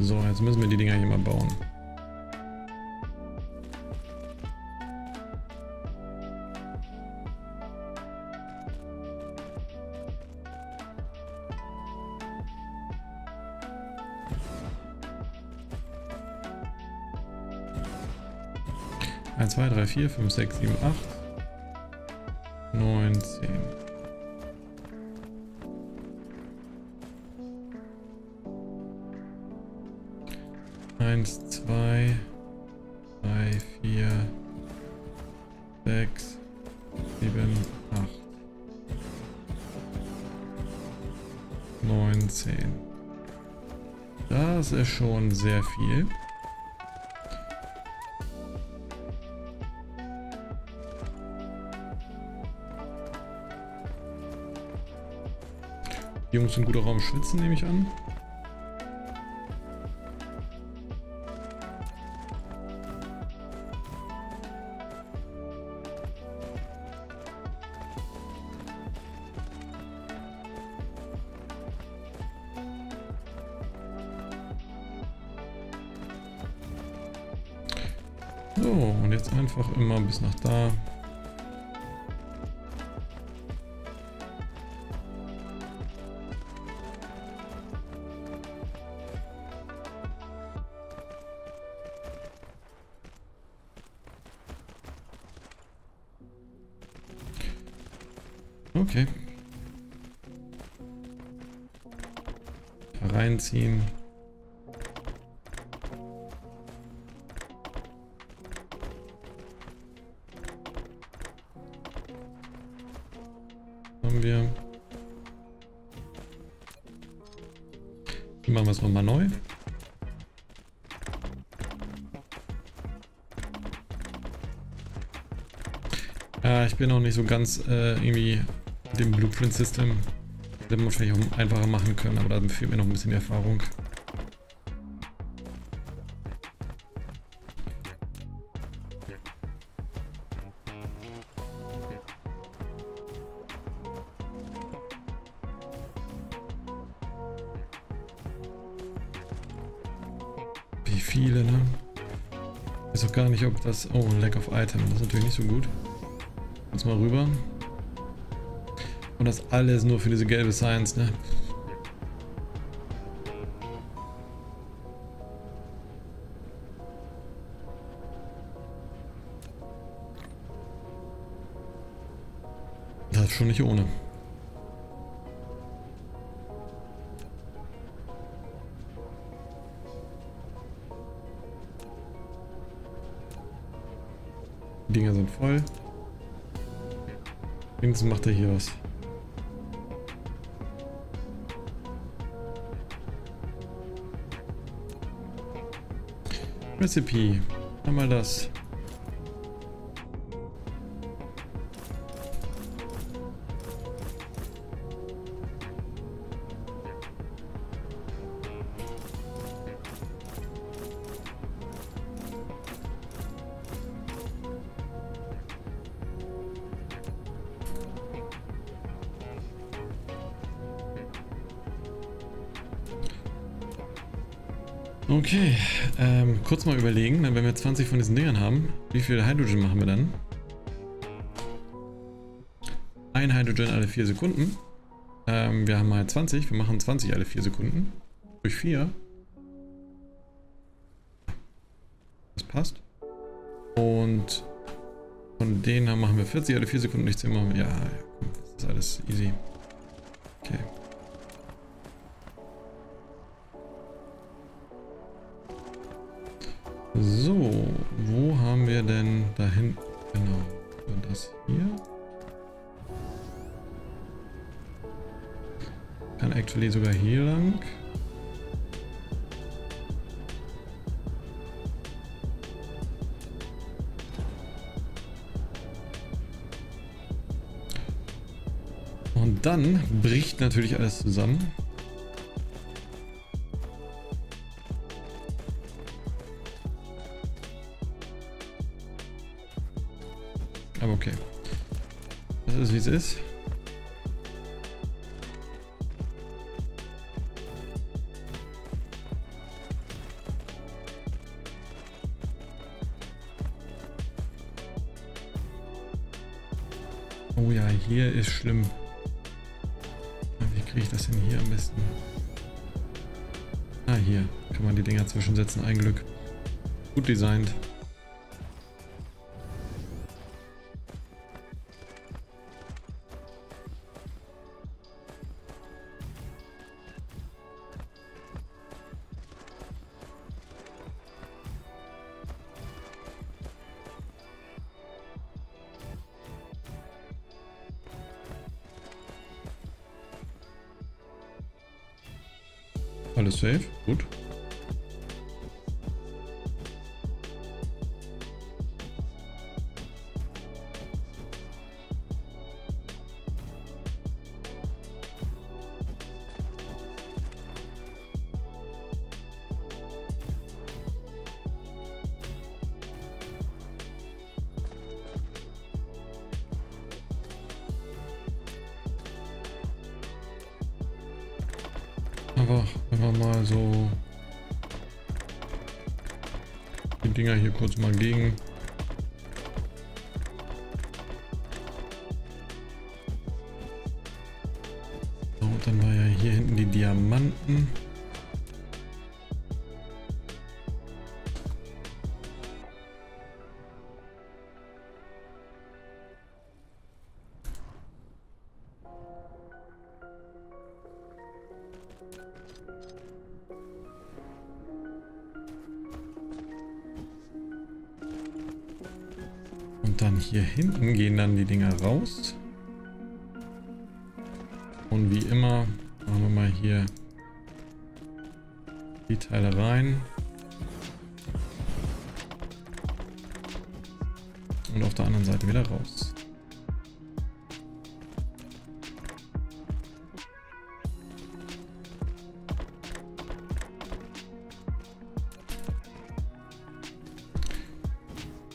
So, jetzt müssen wir die Dinger hier mal bauen. Eins, zwei, drei, vier, fünf, sechs, sieben, acht. 19. Eins, zwei, drei, vier, sechs, sieben, acht, 19. Das ist schon sehr viel. Die Jungs sind guter Raum schwitzen, nehme ich an. So, und jetzt einfach immer bis nach da. Okay. Reinziehen. Haben wir. Machen wir es nochmal neu. Ja, ich bin noch nicht so ganz irgendwie dem Blueprint-System, das man wahrscheinlich auch einfacher machen können, aber da fehlt mir noch ein bisschen Erfahrung. Wie viele, ne? Ich weiß auch gar nicht, ob das... Oh, Lack of Item, das ist natürlich nicht so gut. Jetzt mal rüber. Und das alles nur für diese gelbe Science, ne? Das ist schon nicht ohne. Die Dinger sind voll. Links macht er hier was. Recipe, einmal das. Okay, kurz mal überlegen, dann, wenn wir 20 von diesen Dingern haben, wie viel Hydrogen machen wir dann? Ein Hydrogen alle 4 Sekunden. Wir haben halt 20, wir machen 20 alle 4 Sekunden. Durch 4. Das passt. Und von denen machen wir 40 alle 4 Sekunden, durch 10 machen wir. Ja, das ist alles easy. Okay. So, wo haben wir denn da hinten? Genau, das hier. Kann actually sogar hier lang. Und dann bricht natürlich alles zusammen. Aber okay. Das ist, wie es ist. Oh ja, hier ist schlimm. Wie kriege ich das denn hier am besten? Ah, hier kann man die Dinger zwischensetzen. Ein Glück. Gut designt. Alles safe, gut. Einfach mal so die Dinger hier kurz mal gegen. So, und dann war ja hier hinten die Diamanten. Dann hier hinten gehen dann die Dinger raus. Und wie immer machen wir mal hier die Teile rein. Und auf der anderen Seite wieder raus.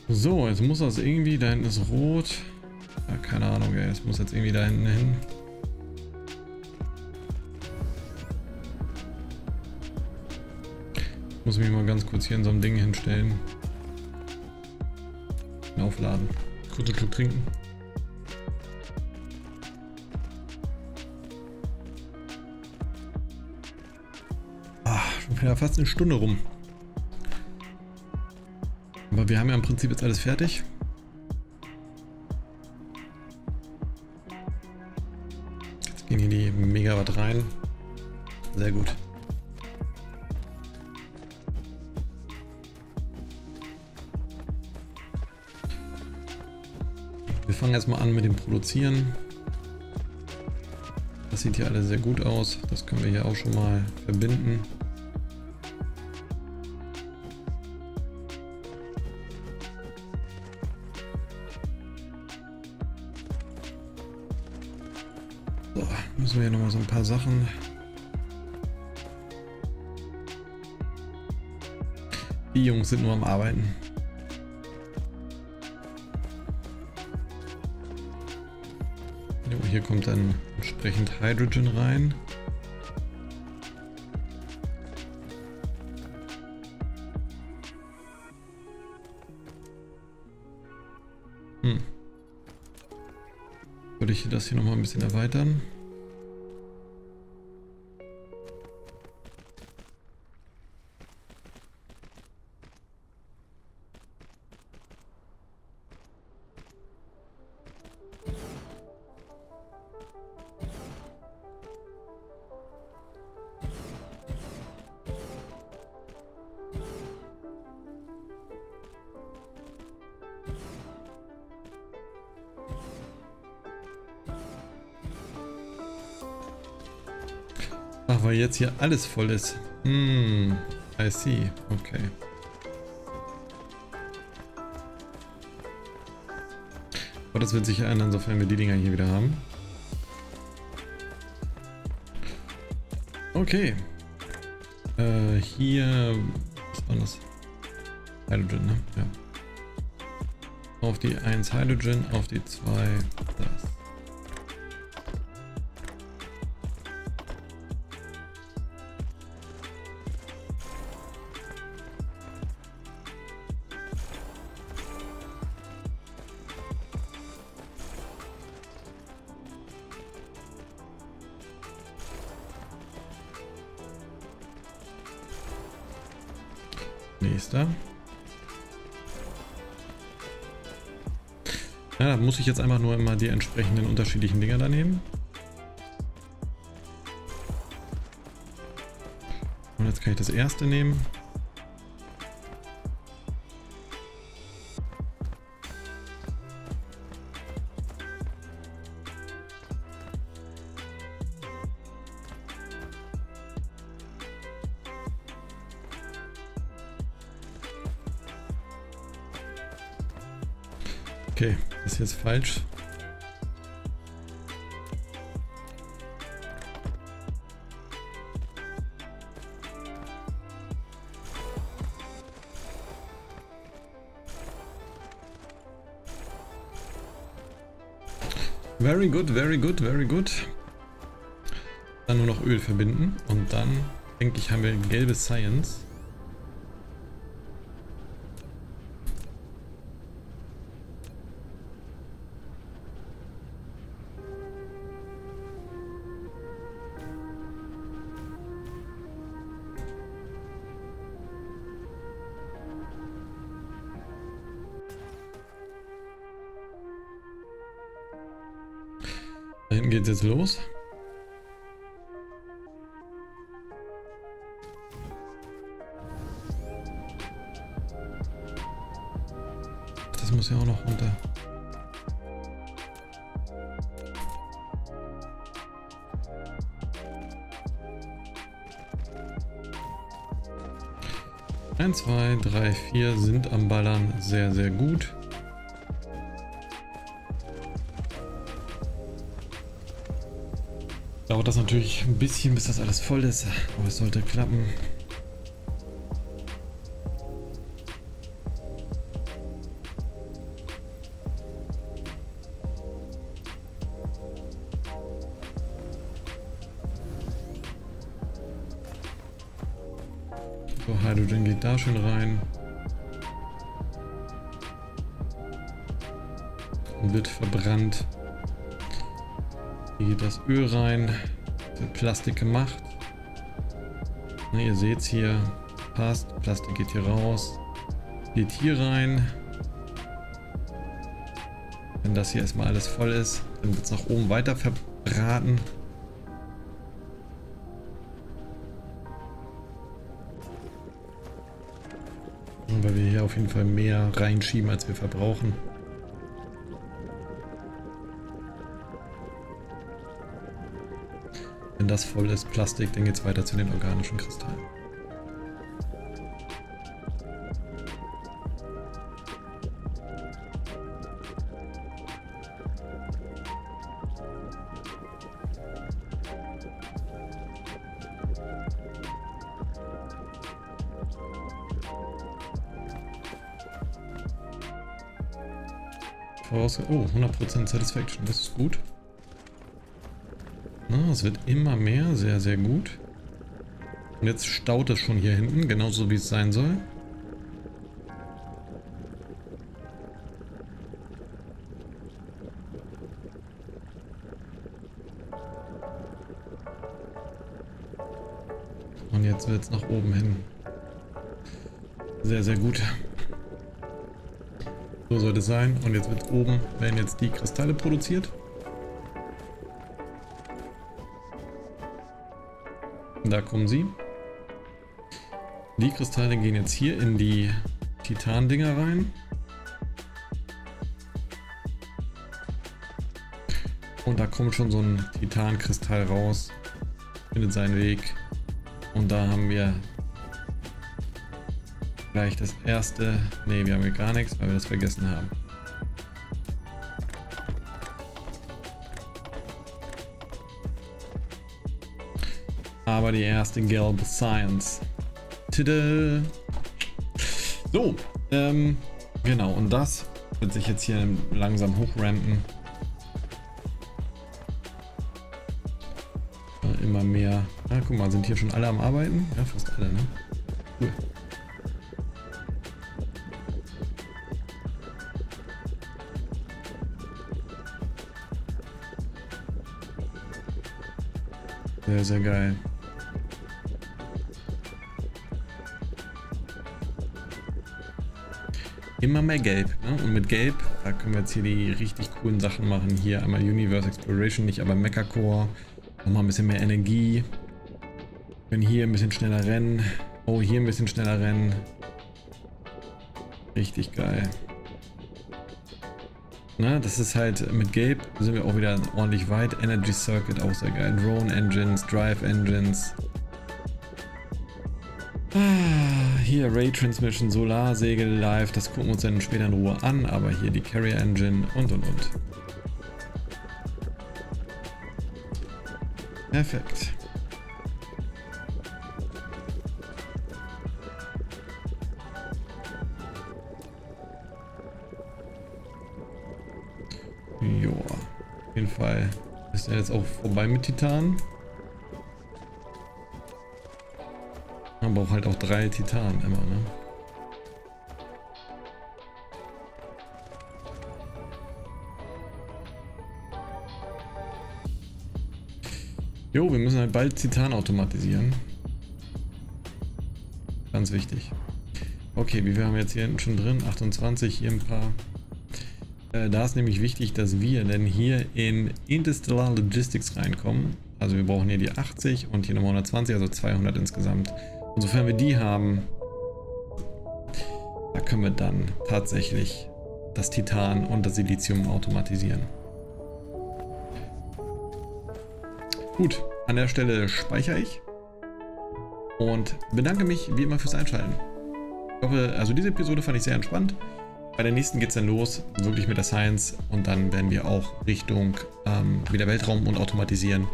So, jetzt muss das irgendwie, da hinten ist rot. Ja, keine Ahnung, ey, es muss jetzt irgendwie da hinten hin. Ich muss mich mal ganz kurz hier in so einem Ding hinstellen. Aufladen. Kurzen Schluck trinken. Ach, schon wieder fast eine Stunde rum. Aber wir haben ja im Prinzip jetzt alles fertig. Jetzt gehen hier die Megawatt rein. Sehr gut. Wir fangen jetzt mal an mit dem Produzieren. Das sieht hier alles sehr gut aus. Das können wir hier auch schon mal verbinden. Müssen wir hier nochmal so ein paar Sachen. Die Jungs sind nur am Arbeiten. Jo, hier kommt dann entsprechend Hydrogen rein. würde ich das hier nochmal ein bisschen erweitern. Ach, weil jetzt hier alles voll ist. Hm, I see. Okay. Aber das wird sich ändern, sofern wir die Dinger hier wieder haben. Okay. Hier... Was war das? Hydrogen, ne? Ja. Auf die 1 Hydrogen, auf die 2 das. Nächster. Ja, da muss ich jetzt einfach nur immer die entsprechenden unterschiedlichen Dinger da nehmen. Und jetzt kann ich das erste nehmen. Okay, das ist jetzt falsch. Very good, very good, very good. Dann nur noch Öl verbinden und dann, denke ich, haben wir gelbe Science. Hinten geht's jetzt los. Das muss ja auch noch runter. Eins, zwei, drei, vier sind am Ballern sehr, sehr gut. Dauert das natürlich ein bisschen, bis das alles voll ist, aber es sollte klappen. So, Hydrogen geht da schön rein. Und wird verbrannt. Hier geht das Öl rein, wird Plastik gemacht. Na, ihr seht es hier, passt, Plastik geht hier raus, geht hier rein. Wenn das hier erstmal alles voll ist, dann wird es nach oben weiter verbraten. Und weil wir hier auf jeden Fall mehr reinschieben, als wir verbrauchen. Wenn das voll ist, Plastik, dann geht es weiter zu den organischen Kristallen. Oh, 100% Satisfaction, das ist gut. Es wird immer mehr, sehr, sehr gut. Und jetzt staut es schon hier hinten, genauso wie es sein soll. Jetzt wird es nach oben hin. Sehr, sehr gut. So sollte es sein. Und jetzt wird oben, werden jetzt die Kristalle produziert. Da kommen sie. Die Kristalle gehen jetzt hier in die Titan-Dinger rein. Und da kommt schon so ein Titankristall raus, findet seinen Weg. Und da haben wir gleich das erste. Ne, wir haben hier gar nichts, weil wir das vergessen haben. Aber die erste gelbe Science. Tada! So, genau. Und das wird sich jetzt hier langsam hochrampen. Immer mehr. Ah, guck mal, sind hier schon alle am Arbeiten? Ja, fast alle, ne? Cool. Sehr, sehr geil. Immer mehr Gelb, ne? Und mit Gelb, da können wir jetzt hier die richtig coolen Sachen machen. Hier einmal Universe Exploration, nicht aber Mecha Core. Nochmal ein bisschen mehr Energie. Wir können hier ein bisschen schneller rennen. Oh, hier ein bisschen schneller rennen. Richtig geil. Na, das ist halt mit Gelb sind wir auch wieder ordentlich weit. Energy Circuit auch sehr geil. Drone Engines, Drive Engines. Ah, hier Ray Transmission, Solarsegel live. Das gucken wir uns dann später in Ruhe an. Aber hier die Carrier Engine und. Perfekt. Joa, auf jeden Fall ist er jetzt auch vorbei mit Titan. Man braucht halt auch 3 Titanen immer, ne? Jo, wir müssen halt bald Titan automatisieren. Ganz wichtig. Okay, wie wir haben jetzt hier hinten schon drin, 28, hier ein paar. Da ist nämlich wichtig, dass wir denn hier in Interstellar Logistics reinkommen. Also wir brauchen hier die 80 und hier nochmal 120, also 200 insgesamt. Und sofern wir die haben, da können wir dann tatsächlich das Titan und das Silizium automatisieren. Gut, an der Stelle speichere ich und bedanke mich wie immer fürs Einschalten. Ich hoffe, also diese Episode fand ich sehr entspannt. Bei der nächsten geht es dann los, wirklich mit der Science, und dann werden wir auch Richtung wieder Weltraum und Automatisieren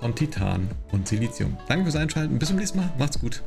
von Titan und Silizium. Danke fürs Einschalten, bis zum nächsten Mal, macht's gut.